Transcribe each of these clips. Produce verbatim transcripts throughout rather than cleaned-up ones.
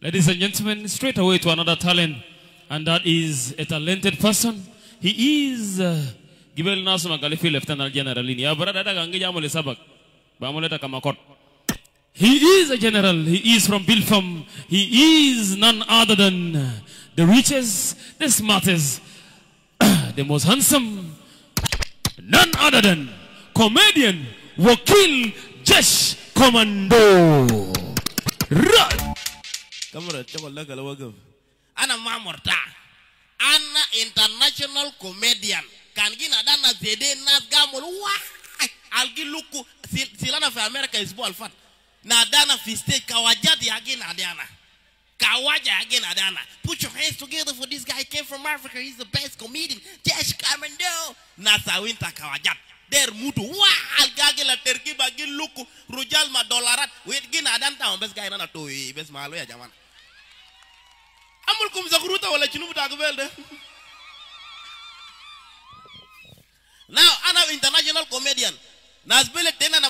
Ladies and gentlemen, straight away to another talent, and that is a talented person. He is Gibel Nasu Magalifi, Lieutenant General. He is a general. He is from Bilfam. He is none other than the richest, the smartest, the most handsome, none other than comedian Wokil Jesh Commando. Run! Kamera coba laga lawagam. Ana mamorta. Ana international comedian. Kan gina dana zede nas gamol wa. Algi luku silana fi America isbu alfat. Na dana fi state kawajadi agina dana. Kawaja agina dana. Put your hands together for this guy. He came from Africa. He's the best comedian. Jesh Commando. Nasa winta kawajat. Der mutu wa algagi la terki bagi luku rujal ma dolarat wet gina dan taw bes gaina na toy bes malo ya jaman amul kum zakruta wala chinubu ta gbel de. Now ana international comedian nasbele tena na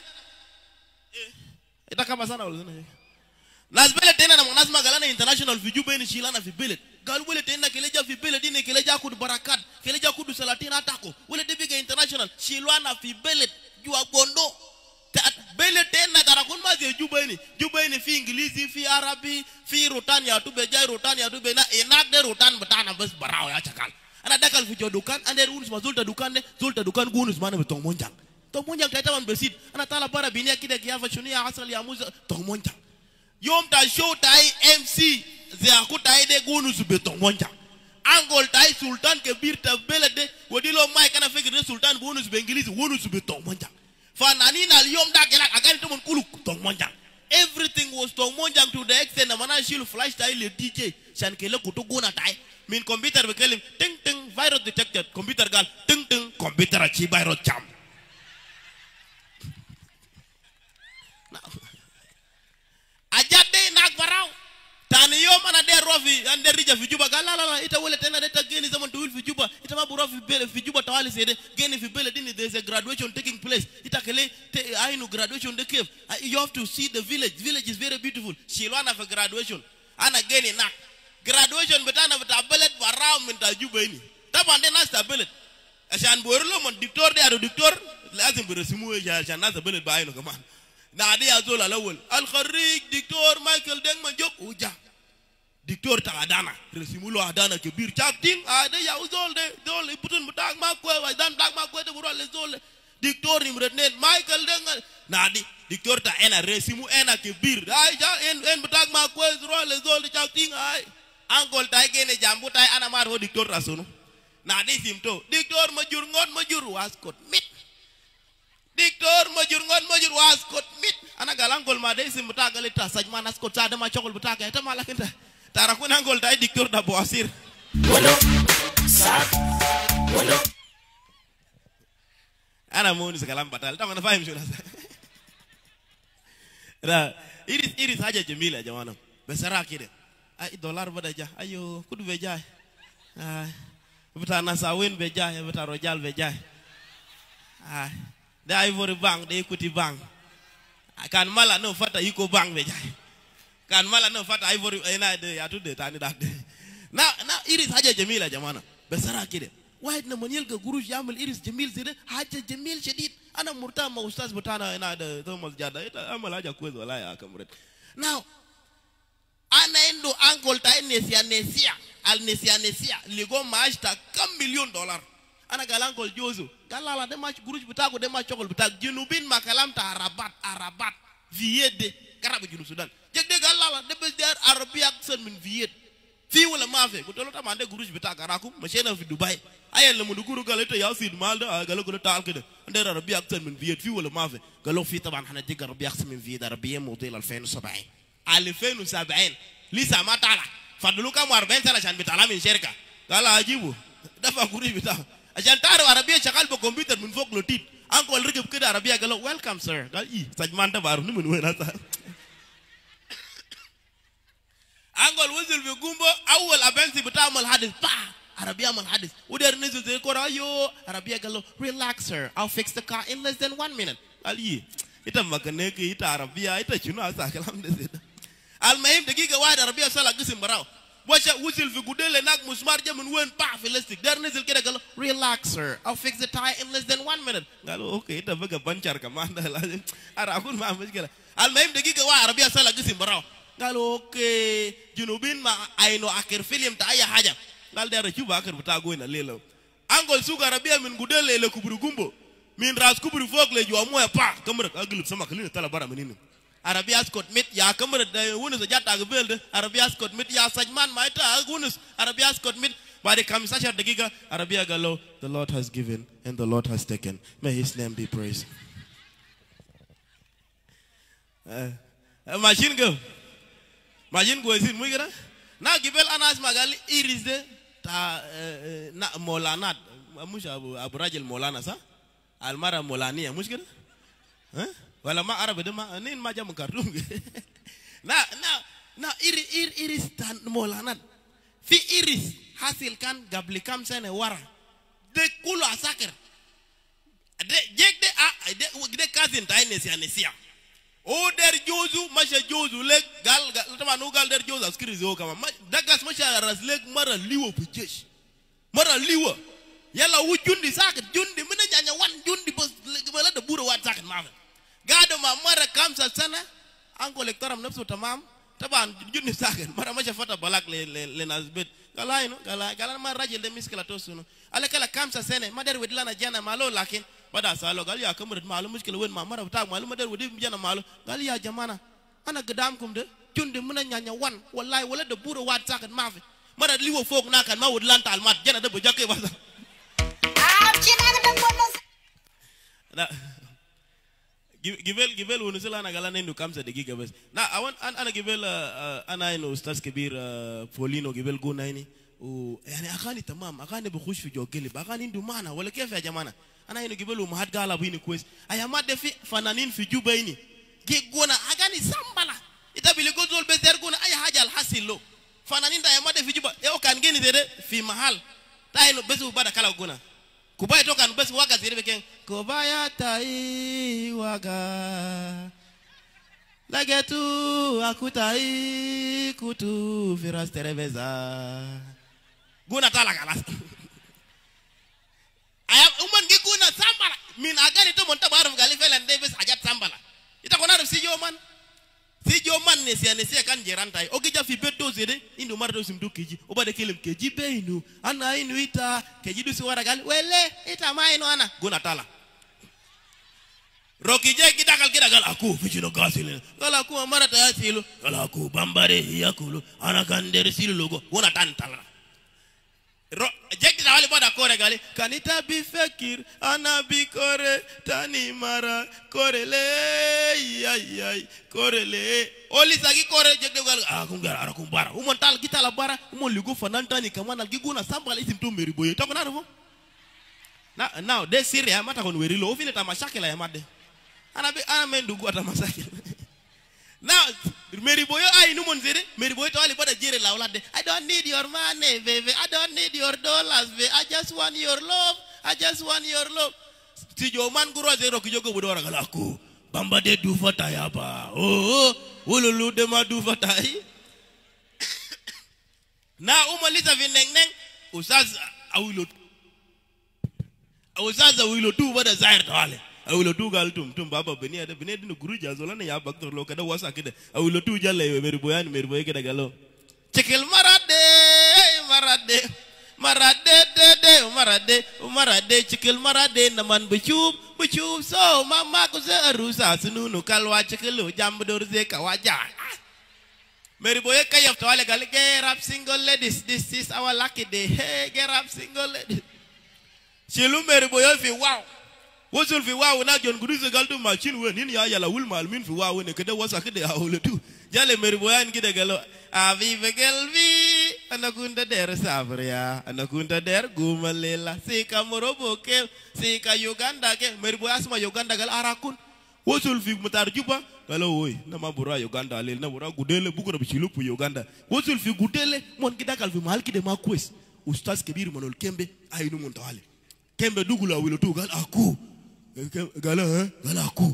itaka masana wala zina nasbele tena na munasma galana international vijube ni shilana vibele galu wele tena keleja vibele dine keleja kudu barakat keleja kudu salatina atako wele dibiga international shilwana vibele jua gondo bele tena karakun mazi jubaini jubaini fi ingilizi fi arabi fi rutani ya tubejai rutani ya tubejai enakde rutan betana bes barao ya cakal ana dakal vijo dukan ane unus mazulta dukan ne zulta dukan gunus mana betong monjang tong monjang taitaman besit ana tala para binia kida kiafa shunia asal ya muza tong monjang yom ta show tai M C Ziaku tai de gunus betong monjang angol tai sultan kebir ta belede wadilo mai kana fikir sultan gunus bengilizi gunus betong monjang fananina liyom da gelak agani tumun kuluk tong monjang everything was tong monjang to the extent namana shilu flash tai le D J shan kele kutu guna tai min computer bekelim ting ting virus detected computer gal ting ting computer achi virus jam ajade nak barau taniyom ana de rofi an de rija fijuba gal la la ita wole tena de tageni zaman to wil fijuba ita ma bu rofi bele fijuba tawali sede geni fi bele din there is a graduation taking place ita kele ainu graduation de cave you have to see the village village is very beautiful shilwana for graduation ana geni nak graduation betana betabelet warau minta juba ini tabande nas tabelet asan borlo mon diktor de ado diktor lazim bersimu ya asan nas tabelet baino kaman na dia zola lawal al kharij diktor Michael Deng manjok uja diktor ta adana resimu lo adana ke bir chatting ada ya uzol de dol ibutun betak makwe dan tak makwe de borol zol diktor nimretnet Michael Deng na di diktor ta ena resimu ena ke bir ai ja en en betak makwe zol zol de chatting ai angol tay gene jambu tay ana mar ho diktor rasunu na di simto diktor majur ngon majur waskot mit diktor majur ngon majur waskot mit ana galangol ma de simta galita sajma naskot sada ma chokol butaka eta malakinta tarakun angol tay diktor da boasir wono sak wono ana mun sekalam batal tamana fahim shura ra iris iris haja jamila jamana besara kide ai dollar badaja ayo kudu beja ah butana sawin beja buta rojal beja ah da Ivory Bank da Equity Bank kan mala no fata iko bank beja kan mala no fata Ivory ina de ya tude tani dak de na na iris haja jamila jamana besara kide wahid na monyel ga gurush yamul iris jamil zide haja jamil shadid ana murtama ustaz butana ina de Thomas Jada ita amal haja kwezo wala ya kamret now anaendo angol ta nesia nesia al nesia nesia ligo maashta kam million dollar ana galangol jozo galala de match guruj butago de match chokol butak junubin makalam ta arabat arabat viede karabu junu sudan jegde galala de besdar arabia sen min viede fi wala mafe gotolo ta mande guruj butaga rakum machena fi dubai ayel le muduguru galeto yasid malda galogolo taal kede der arabia sen min viede fi wala mafe galo fi taban hana diga arabia sen min viede arabia model ألفين وسبعين ألفين وسبعين لسه ما طالع فضلوا كم أربعين سنة عشان بيطلع من شركة قال أجيبه دفع كوري بتاعه عشان تعرف عربية شغال بالكمبيوتر من فوق لطيف أنكل ركب كده عربية قال له ويلكم سير قال إيه سجمان ده بعرفني من وين هذا أنكل وصل في جنبه أول أبنسي بتاعه مال حادث با عربية مال حادث ودير نزل زي كورا يو عربية قال له relax sir I'll fix the car in less than one minute قال إيه إذا ما كان هيك إذا عربية إذا شنو أسألهم ده المهم دقيقة واحدة ربيع صلى قسم براو وجا وصل في قديل هناك مسمار جا من وين باع في الاستيك دار نزل كده قال له ريلاكسر I'll fix the tie in less than one minute قال له اوكي انت بقى بنشر كمان لازم انا اكون ما مشكلة المهم دقيقة واحدة ربيع صلى قسم براو قال له اوكي جنوبين ما عينو اخر فيلم تاع اي حاجة قال ده شوف اخر بتاع وين الليله انقل سوق ربيع من قديل لكبر جنبه من راس كبر فوق لجوا مويه باع كمرك اقلب سمك لين طلع برا منين Arabias kot mit ya kamar da wunus jata agbil de Arabias kot mit ya sajman maita agunus Arabias kot mit bare kamisashar dagiga Arabia galo the Lord has given and the Lord has taken may his name be praised machine go machine go isin mugira na gibel anas magali iris de ta na molanat musha abu rajul molana sa almara molania mushkira eh Walama Arab itu mah ini macam mengkarung. Nah, nah, nah iris iris iris dan molanat. Fi iris hasilkan gablikam saya warah. Dek kulo asakir. Dek jek dek a dek dek kazin tain nesia nesia. Oh dari jozu masih jozu lek gal gal teman ugal dari jozu askiri zio kama. Dagas masih ras lek mara liwa pujesh. Mara liwa. Yalah ujundi sakit jundi mana janya wan jundi bos kepala deburu wan sakit maaf. Gado ma mara kamsa sana anko lektoram nafsu tamam taban junni sagan mara masha fata balak le le nasbet kala ino kala kala ma rajil de miskila tosuno ala kala kamsa sana madar wedlana jana malo lakin bada salo gal ya kamrat malo muskila wen ma mara ta malo madar wedi jana malo gal ya jamana ana gadam kum de junni mena nyanya wan wallahi wala de buro wat sagan mafi mara liwo fok nakan ma wudlan tal mat jana de bojake basa am chinana de bonus na Gibel gibel unusila na galana indu kamsa de giga bas. Na awan an ana gibel ana ino Ustaz Kabir Polino gibel guna ini. U yani akani tamam akani bukhush fi jogeli akani indu mana wala kef ya jamana. Ana ino gibel umahad gala bini kwes. Ayamad de fi fananin fi juba ini. Gig guna akani sambala. Ita bili gozol bezer guna ay haja al hasil lo. Fananin da ayamad de fi juba. Eo kan geni zede fi mahal. Ta ino bezu bada kala guna. Kubaya toka nubesi waga ziri bekeng Kubaya tai waga Lagetu aku tai kutu Firas terebeza Guna tala kalas Ayam uman giguna sambala Min agani tu montabu haruf galifela Ndebes ajat sambala Ita konaruf si joman Si joman nesia nesia kan jerantai Ogija fibeto ziri Indu marado simdu keji Obade kilim keji beinu Ana inu ita kejidu suara gali Wele ita mainu ana Guna tala Roki je kita kal kita Gala aku pichino gasil Gala aku amara taya silu Gala aku bambare hiyakulu Ana kandere silu logo Guna tantala Je kita wali pada kore gali Kanita bifekir Ana bikore Tani mara Korele Iyayay Korele Oli sagi kore Je kita gali Aku ngara Aku mbara Umon tal kita la bara Umon ligu fanantani Kamana giguna Sambal isim tu meriboye Tako narufu Now De siri ya mata kon werilo Ufine tamashakila ya made Ana mendugu atamasakila Now Meriboyo ay numon zere Meriboyo to wali pada jere laulade I don't need your money baby I don't need your dollars baby I just want your love I just want your love Si joman guru azero kijogo budora galaku Bamba de dufa tayaba Oh Ululu de ma dufa tay Na umalisa vineng neng Usaz awilo Usaz awilo tu pada zair tawale Awilo tu gal tum tum baba bini ada bini dinu guru jazolan ya baktor lo kada wasa kida awilo tu jale meriboyan meriboy kada galo cekel marade marade marade dede marade marade cekel marade naman becub becub so mama ku serusa sununu kalwa cekelu jambedur ze kawaja meriboy kayaf tawale gal get up single ladies this is our lucky day hey get up single ladies silu meriboy fi wow Wosul fi wawo na John Guduzo galdu machin we nini ya la wul malmin fi wawo ne kada wasa kada awle tu jale meriboyan kida galo avi vegelvi anakunda der sabria anakunda der gumalela sika morobo ke sika Uganda ke meriboyas ma Uganda gal arakun wosul fi mutarjuba galo oi na mabura Uganda lel na bura gudele bukura bichilupu Uganda wosul fi gudele mon kida kal fi mahal kida makwes Ustaz Kabir Manol Kembe ainu muntawale Kembe dugula awilo tu gal aku Gala, gala aku.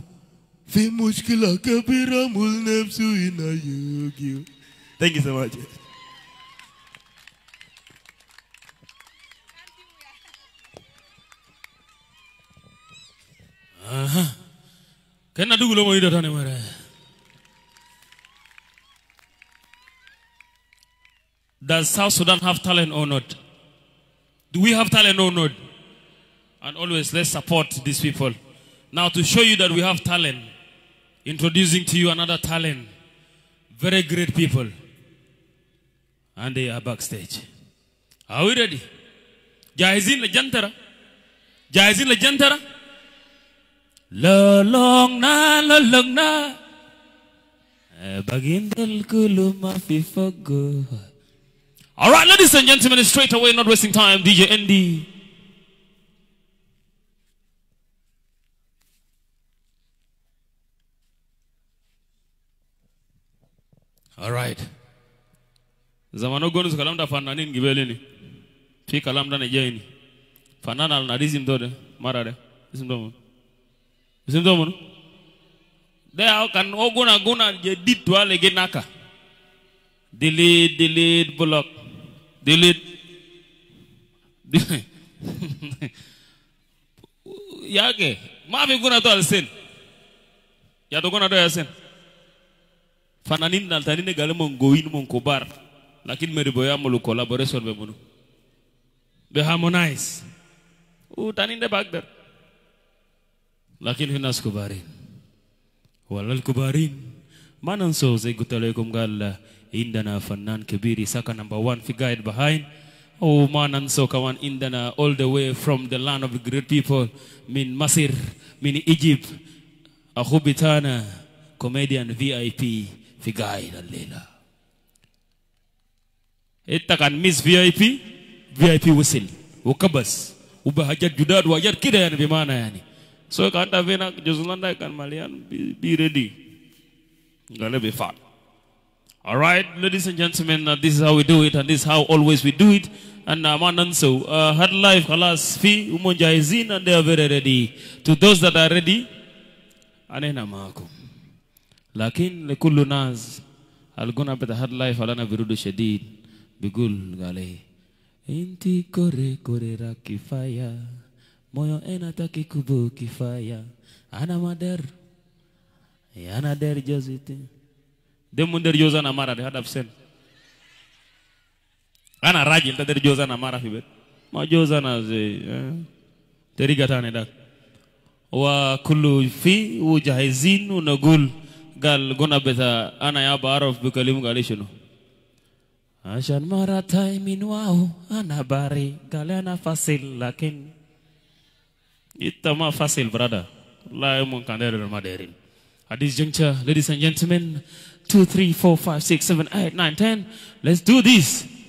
Fi mushkila kabira mul nafsu inayogiyo. Thank you so much. Aha. Kena dulu lo mau hidatane marah. Does South Sudan have talent or not? Do we have talent or not? And always let's support these people. Now to show you that we have talent, introducing to you another talent. Very great people. And they are backstage. Are we ready? Jahizin lejantara. Jahizin lejantara. Lolong na lolong na. Bagindal kulu mafi fago. All right, ladies and gentlemen, straight away, not wasting time, D J N D. All right. Zamano gonu kalamda fananin gibeleni. Fi kalamda nejeni. Fanana na rizim dode marare. Rizim domo. Rizim domo. Dea kan ogona gona jadi dua lagi naka. Delete, delete, block. Delete. Ya ke? Maafi guna to alsen. Ya to guna do alsen. Fananin dal tani ne gale mon goin mon kobar. Lakin meri boya mulu collaboration be munu. Be harmonize. U tani ne bagdar. Lakin hinas kubarin. Walal kubarin. Manan so ze gutalekum galla. Indana Fanan Kibiri Saka number one figure it behind. Oh man and so kawan Indana all the way from the land of the great people. Min Masir, Min Egypt, Ahubitana, comedian V I P figure Lela. Itakan Miss V I P, V I P whistle, Ukabas, Ubahajat Judad Wajat Kidan Bimana. So Kanta Vena Josulanda kan Malian be ready. Gonna be fun. All right, ladies and gentlemen, uh, this is how we do it, and this is how always we do it. And uh, man and so, uh, hard life, halas, fi, umonja is in, and they are very ready. To those that are ready, anena maakum. Lakin lekullu naz, alguna beta hard life, alana virudu shadid, bigul gale. Inti kore kore rakifaya, moyo enataki kubu kifaya, anamader, yanader jaziti. Demu dari Joza Namara deh hadap sen. Ana rajin ta dari Joza Namara hibet. Ma Joza na ze. Dari gatane dak. Wa kullu fi wujahizin wa nagul gal gona beta ana ya barof bi kalim galishno. Ashan maratai min wao ana bari galana fasil lakin itama fasil brother. Wallahi mun kander madarin. At this juncture, ladies and gentlemen, two, three, four, five, six, seven, eight, nine, ten. Let's do this.